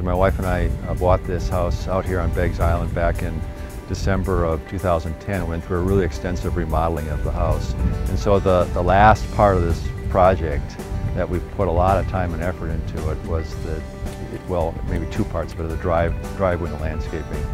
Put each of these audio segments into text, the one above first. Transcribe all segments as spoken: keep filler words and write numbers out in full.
My wife and I bought this house out here on Beggs Island back in December of two thousand ten. We went through a really extensive remodeling of the house. And so the, the last part of this project that we put a lot of time and effort into it was the, it, well, maybe two parts, but the drive, driveway and landscaping.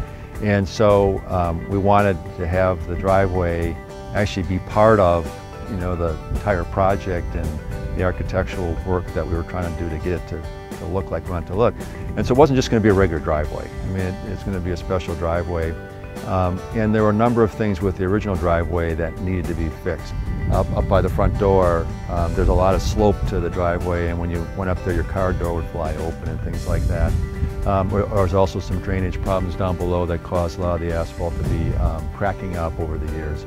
And so um, we wanted to have the driveway actually be part of, you know, the entire project and the architectural work that we were trying to do to get it to, to look like we want it to look. And so it wasn't just going to be a regular driveway. I mean, it, it's going to be a special driveway. Um, and there were a number of things with the original driveway that needed to be fixed. Up, up by the front door, um, there's a lot of slope to the driveway, and when you went up there, your car door would fly open and things like that. Um, or, or there's also some drainage problems down below that caused a lot of the asphalt to be um, cracking up over the years.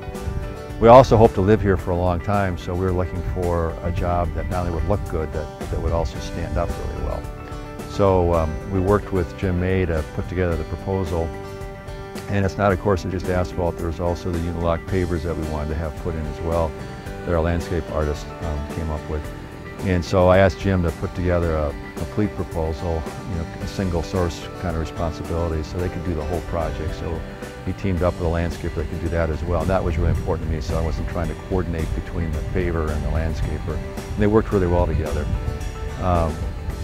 We also hoped to live here for a long time, so we were looking for a job that not only would look good, that, that would also stand up really well. So um, we worked with Jim May to put together the proposal. And it's not, of course, just asphalt. There's also the Unilock pavers that we wanted to have put in as well that our landscape artist um, came up with. And so I asked Jim to put together a complete proposal, you know, a single source kind of responsibility, so they could do the whole project. So he teamed up with a landscaper that could do that as well. And that was really important to me, so I wasn't trying to coordinate between the paver and the landscaper. And they worked really well together. Um,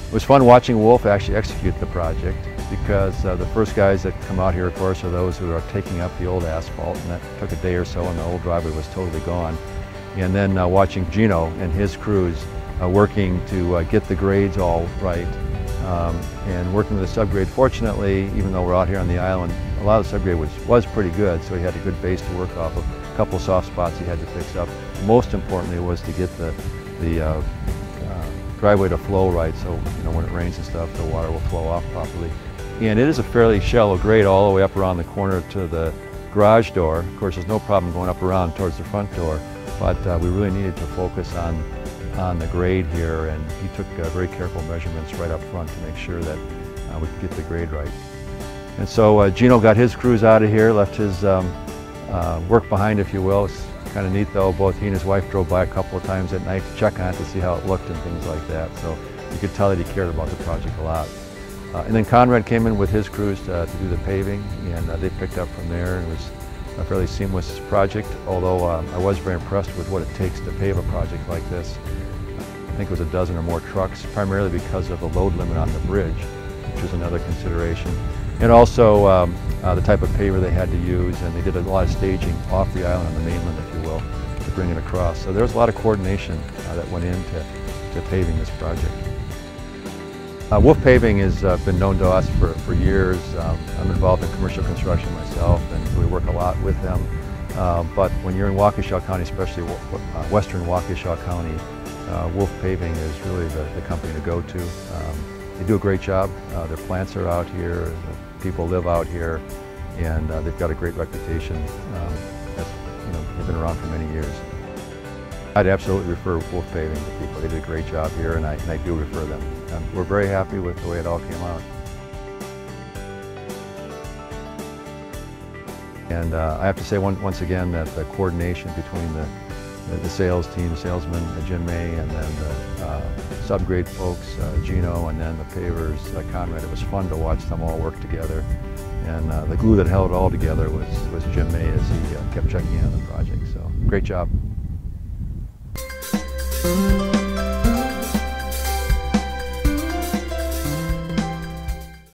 It was fun watching Wolf actually execute the project, because uh, the first guys that come out here, of course, are those who are taking up the old asphalt, and that took a day or so, and the old driveway was totally gone. And then uh, watching Gino and his crews uh, working to uh, get the grades all right, um, and working with the subgrade. Fortunately, even though we're out here on the island, a lot of the subgrade was, was pretty good, so he had a good base to work off of. A couple soft spots he had to fix up. Most importantly was to get the, the uh, driveway to flow right, so you know when it rains and stuff, the water will flow off properly. And it is a fairly shallow grade all the way up around the corner to the garage door. Of course, there's no problem going up around towards the front door, but uh, we really needed to focus on, on the grade here, and he took uh, very careful measurements right up front to make sure that uh, we could get the grade right. And so uh, Gino got his crews out of here, left his um, uh, work behind, if you will. Kind of neat though, both he and his wife drove by a couple of times at night to check on it to see how it looked and things like that. So you could tell that he cared about the project a lot. Uh, and then Conrad came in with his crews to, uh, to do the paving, and uh, they picked up from there. It was a fairly seamless project, although uh, I was very impressed with what it takes to pave a project like this. I think it was a dozen or more trucks, primarily because of the load limit on the bridge, which was another consideration. And also um, uh, the type of paver they had to use, and they did a lot of staging off the island on the mainland, if you will, to bring it across. So there was a lot of coordination uh, that went into to paving this project. Uh, Wolf Paving has uh, been known to us for, for years. Um, I'm involved in commercial construction myself, and so we work a lot with them. Uh, but when you're in Waukesha County, especially uh, western Waukesha County, uh, Wolf Paving is really the, the company to go to. Um, They do a great job. Uh, their plants are out here, the people live out here, and uh, they've got a great reputation. Um, that's, you know, they've been around for many years. I'd absolutely refer Wolf Paving to people. They did a great job here, and I, and I do refer them. Um, we're very happy with the way it all came out. And uh, I have to say one, once again that the coordination between the, the, the sales team, salesman, uh, Jim May, and then the uh, subgrade folks, uh, Gino, and then the pavers, uh, Conrad. It was fun to watch them all work together. And uh, the glue that held it all together was, was Jim May, as he uh, kept checking in on the project. So, great job.